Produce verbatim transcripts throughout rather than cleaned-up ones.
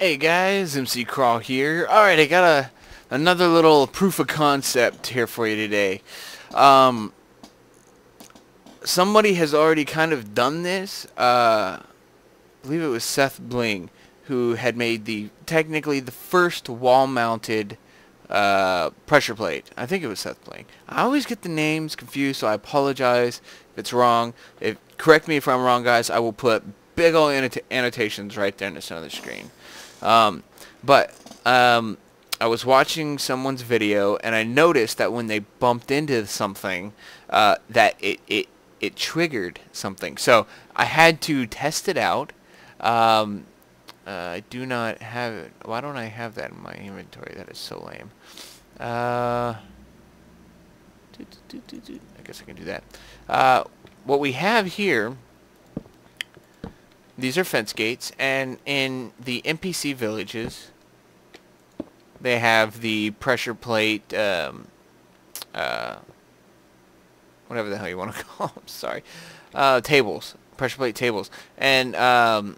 Hey guys, M C Crawl here. Alright, I got a another little proof of concept here for you today. Um, somebody has already kind of done this. Uh, I believe it was Seth Bling who had made the technically the first wall-mounted uh, pressure plate. I think it was Seth Bling. I always get the names confused, so I apologize if it's wrong. If, correct me if I'm wrong, guys. I will put big old annota annotations right there in the center of the screen. Um, but um, I was watching someone's video, and I noticed that when they bumped into something, uh, that it, it it triggered something. So I had to test it out. Um, uh, I do not have it. Why don't I have that in my inventory? That is so lame. Uh, do, do, do, do, do. I guess I can do that. Uh, what we have here. These are fence gates, and in the N P C villages, they have the pressure plate, um, uh, whatever the hell you want to call them, sorry, uh, tables, pressure plate tables. And um,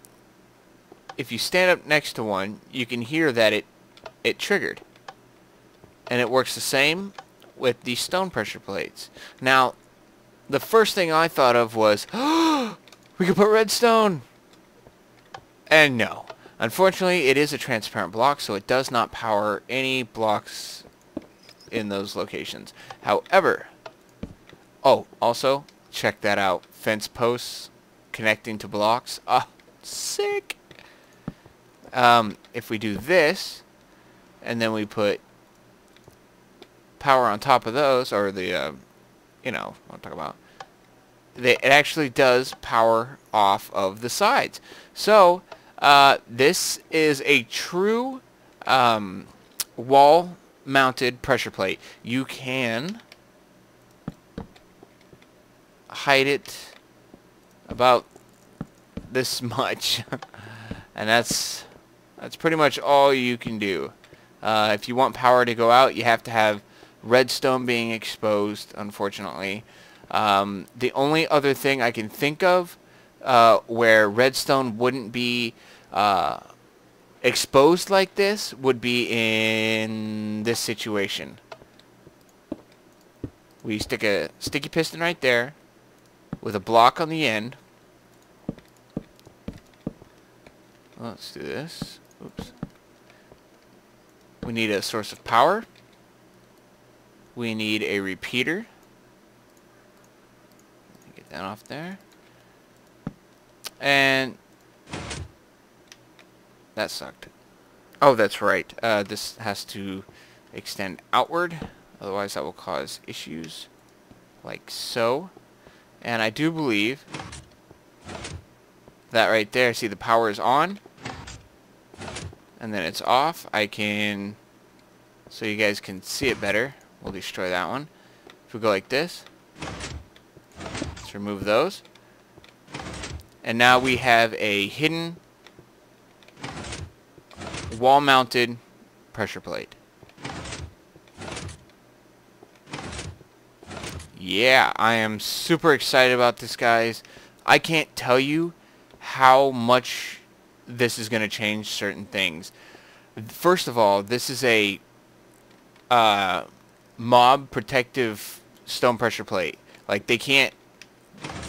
if you stand up next to one, you can hear that it, it triggered. And it works the same with the stone pressure plates. Now, the first thing I thought of was, oh, we could put redstone! And no. Unfortunately, it is a transparent block, so it does not power any blocks in those locations. However, oh, also, check that out. Fence posts connecting to blocks. Ah, sick! Um, if we do this, and then we put power on top of those, or the, uh, you know, what I'm talking about. They, it actually does power off of the sides. So, Uh, this is a true um, wall-mounted pressure plate. You can hide it about this much, and that's that's pretty much all you can do. Uh, if you want power to go out, you have to have redstone being exposed. Unfortunately, um, the only other thing I can think of Uh, where redstone wouldn't be uh, exposed like this would be in this situation. We stick a sticky piston right there with a block on the end. Let's do this. Oops. We need a source of power. We need a repeater. Get that off there. And that sucked. Oh, that's right. Uh, this has to extend outward, otherwise that will cause issues, like so. And I do believe that right there. See, the power is on, and then it's off. I can, so you guys can see it better. We'll destroy that one. If we go like this, let's remove those. And now we have a hidden wall-mounted pressure plate. Yeah, I am super excited about this, guys. I can't tell you how much this is going to change certain things. First of all, this is a uh, mob protective stone pressure plate. Like, they can't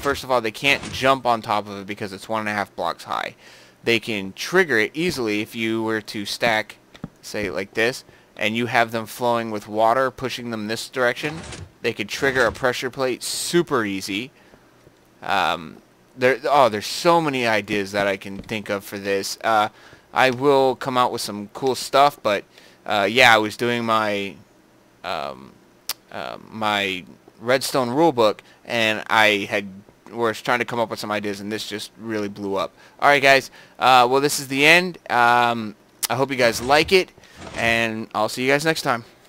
First of all, they can't jump on top of it because it's one and a half blocks high. They can trigger it easily if you were to stack, say, like this, and you have them flowing with water, pushing them this direction. They could trigger a pressure plate super easy. Um, there, oh, there's so many ideas that I can think of for this. Uh, I will come out with some cool stuff, but uh, yeah, I was doing my um, uh, my redstone rulebook, and I had was trying to come up with some ideas, and this just really blew up. Alright guys, uh, well, this is the end. um, I hope you guys like it, and I'll see you guys next time.